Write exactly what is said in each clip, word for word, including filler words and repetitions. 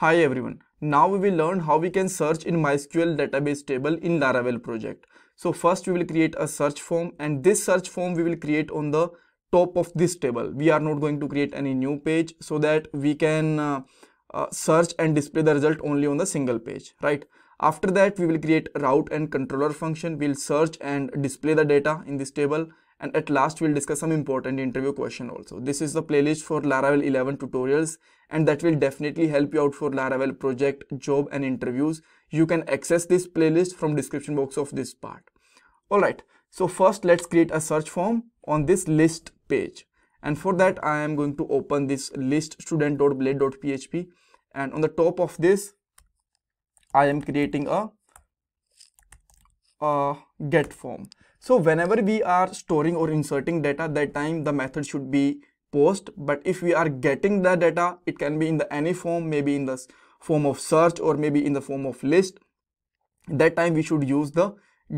Hi everyone, now we will learn how we can search in MySQL database table in Laravel project. So first we will create a search form, and this search form we will create on the top of this table. We are not going to create any new page so that we can uh, uh, search and display the result only on the single page, right? After that we will create a route and controller function. We will search and display the data in this table, and at last we will discuss some important interview question also. This is the playlist for Laravel eleven tutorials, and that will definitely help you out for Laravel project, job and interviews. You can access this playlist from description box of this part. Alright, so first let's create a search form on this list page, and for that I am going to open this list student dot blade dot p h p, and on the top of this I am creating a, a get form. So whenever we are storing or inserting data, that time the method should be post, but if we are getting the data, it can be in the any form, maybe in the form of search or maybe in the form of list. That time we should use the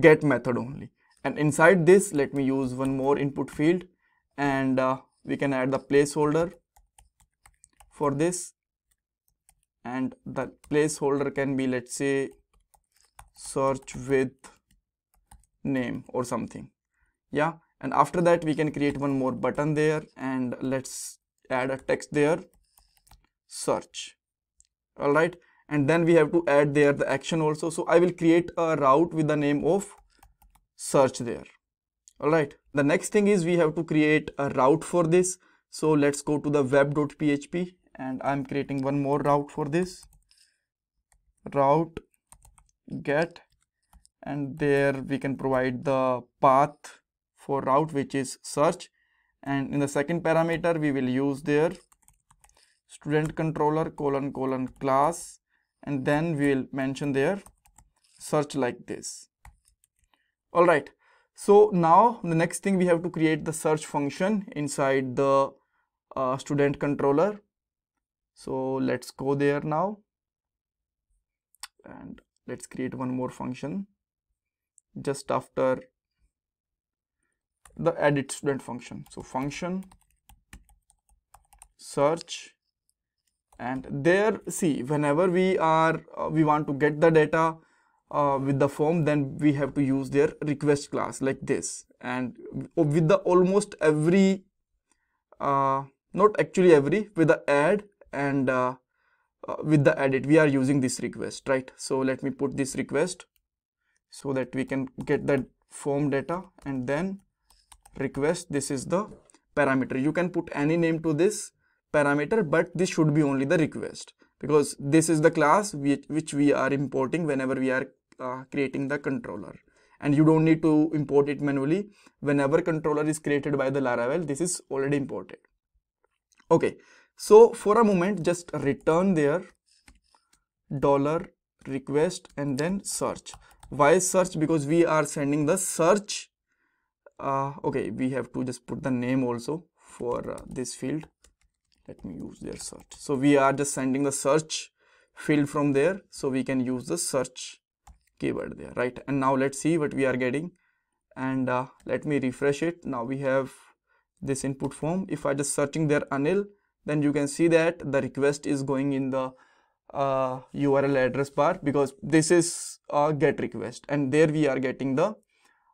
get method only. And inside this, let me use one more input field, and uh, we can add the placeholder for this, and the placeholder can be, let's say, search with name or something. Yeah, and after that we can create one more button there, and let's add a text there, search. All right, and then we have to add there the action also. So I will create a route with the name of search there. All right, the next thing is we have to create a route for this. So let's go to the web dot p h p, and I'm creating one more route for this, route get, and there we can provide the path for route, which is search, and in the second parameter we will use their student controller colon colon class, and then we will mention their search like this. All right, so now the next thing we have to create the search function inside the uh, student controller. So let's go there now, and let's create one more function just after the edit student function. So function search, and there see whenever we are uh, we want to get the data uh, with the form, then we have to use their request class like this, and with the almost every uh, not actually every with the add and uh, uh, with the edit we are using this request, right? So let me put this request so that we can get that form data, and then request, this is the parameter. You can put any name to this parameter, but this should be only the request, because this is the class which, which we are importing whenever we are uh, creating the controller, and you don't need to import it manually. Whenever controller is created by the Laravel, this is already imported. Okay, so for a moment just return there dollar request and then search. Why search? Because we are sending the search. Uh, okay, we have to just put the name also for uh, this field. Let me use their search. So we are just sending the search field from there, so we can use the search keyword there, right? And now let's see what we are getting, and uh, let me refresh it. Now we have this input form. If I just searching there Anil, then you can see that the request is going in the Uh, U R L address bar, because this is a get request, and there we are getting the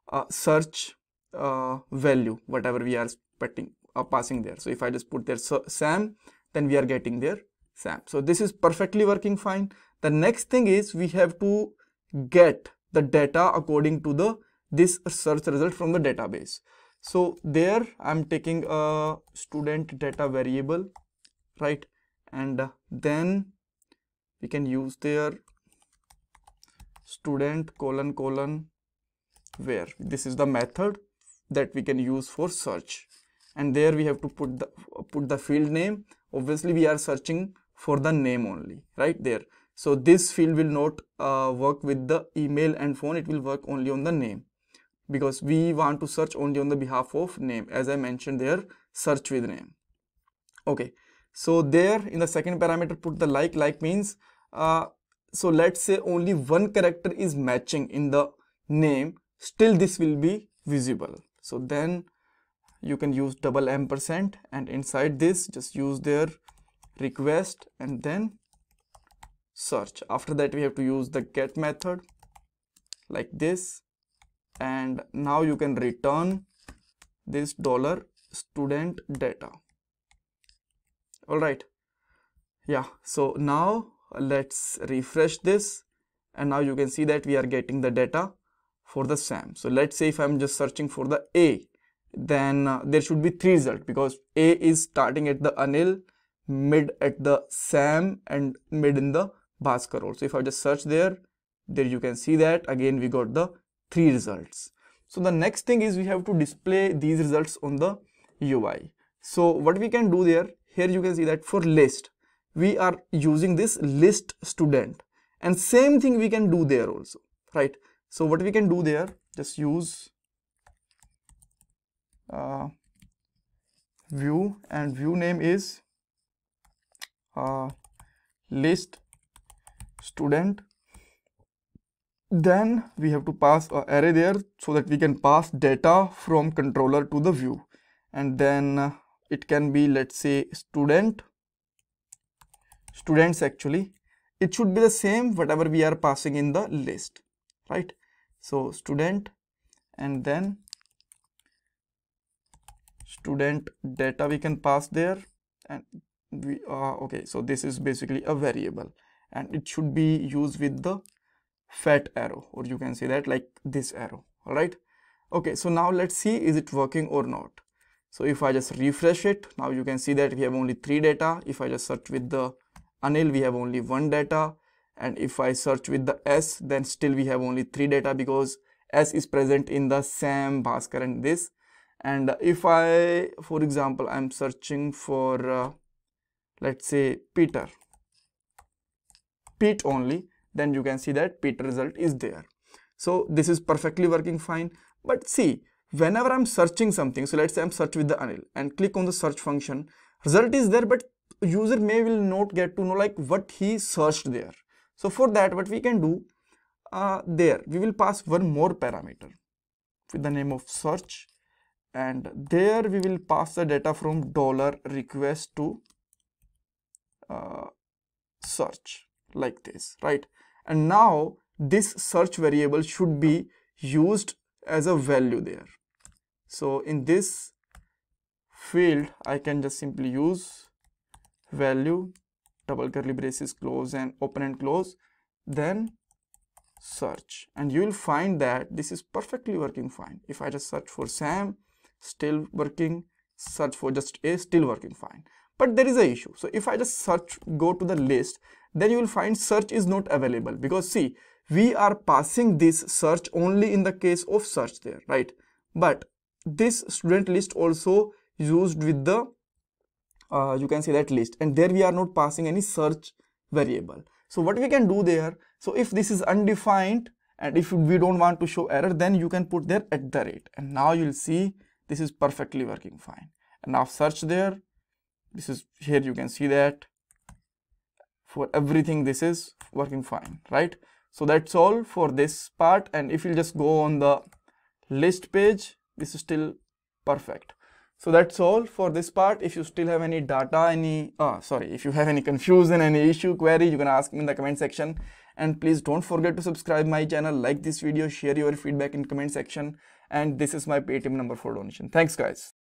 uh, search uh, value whatever we are putting, uh, passing there. So if I just put there Sam, then we are getting there Sam. So this is perfectly working fine. The next thing is we have to get the data according to the this search result from the database. So there I'm taking a student data variable, right? And uh, then we can use their student colon colon where this is the method that we can use for search, and there we have to put the put the field name. Obviously we are searching for the name only, right there. So this field will not uh, work with the email and phone. It will work only on the name, because we want to search only on the behalf of name, as I mentioned there, search with name. Okay, so there in the second parameter put the like. Like means uh, so let's say only one character is matching in the name, still this will be visible. So then you can use double ampersand, and inside this just use their request and then search. After that we have to use the get method like this, and now you can return this dollar student data. All right, yeah, so now let's refresh this, and now you can see that we are getting the data for the SAM. So let's say if I'm just searching for the A, then uh, there should be three results, because A is starting at the Anil, mid at the Sam, and mid in the Bhaskar also. If I just search there, there you can see that again we got the three results. So the next thing is we have to display these results on the U I. So what we can do there, here you can see that for list, we are using this list student, and same thing we can do there also, right? So what we can do there, just use uh, view, and view name is uh, list student. Then we have to pass an array there so that we can pass data from controller to the view, and then uh, it can be, let's say, student students. Actually it should be the same whatever we are passing in the list, right? So student, and then student data we can pass there, and we uh, okay, so this is basically a variable, and it should be used with the fat arrow, or you can say that like this arrow. All right, okay, so now let's see is it working or not. So if I just refresh it, now you can see that we have only three data. If I just search with the Anil, we have only one data, and if I search with the S, then still we have only three data, because S is present in the Sam, Bhaskar, and this. And if I, for example, I'm searching for uh, let's say Peter, Pete only, then you can see that Peter result is there. So this is perfectly working fine. But see, whenever I'm searching something, so let's say I'm searching with the Anil and click on the search function, result is there, but user may will not get to know like what he searched there. So for that, what we can do, uh, there we will pass one more parameter with the name of search, and there we will pass the data from dollar request to uh, search like this, right? And now this search variable should be used as a value there. So in this field I can just simply use value, double curly braces close and open and close, then search, and you will find that this is perfectly working fine. If I just search for Sam, still working, search for just A, still working fine. But there is an issue. So if I just search, go to the list, then you will find search is not available, because see, we are passing this search only in the case of search there, right? But this student list also used with the uh, you can say that list, and there we are not passing any search variable. So what we can do there, so if this is undefined and if we don't want to show error, then you can put there at the rate, and now you'll see this is perfectly working fine. And now search there, this is, here you can see that for everything this is working fine, right? So that's all for this part, and if you just go on the list page, this is still perfect. So that's all for this part. If you still have any data, any uh, sorry, if you have any confusion, any issue, query, you can ask me in the comment section. And please don't forget to subscribe my channel, like this video, share your feedback in comment section. And this is my Paytm number for donation. Thanks guys.